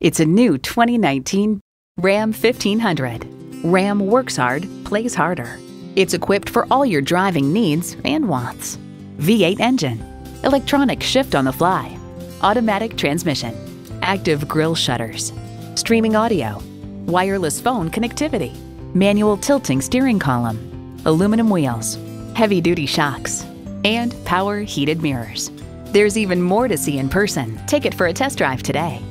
It's a new 2019 Ram 1500. Ram works hard, plays harder. It's equipped for all your driving needs and wants. V8 engine, electronic shift on the fly, automatic transmission, active grille shutters, streaming audio, wireless phone connectivity, manual tilting steering column, aluminum wheels, heavy-duty shocks, and power heated mirrors. There's even more to see in person. Take it for a test drive today.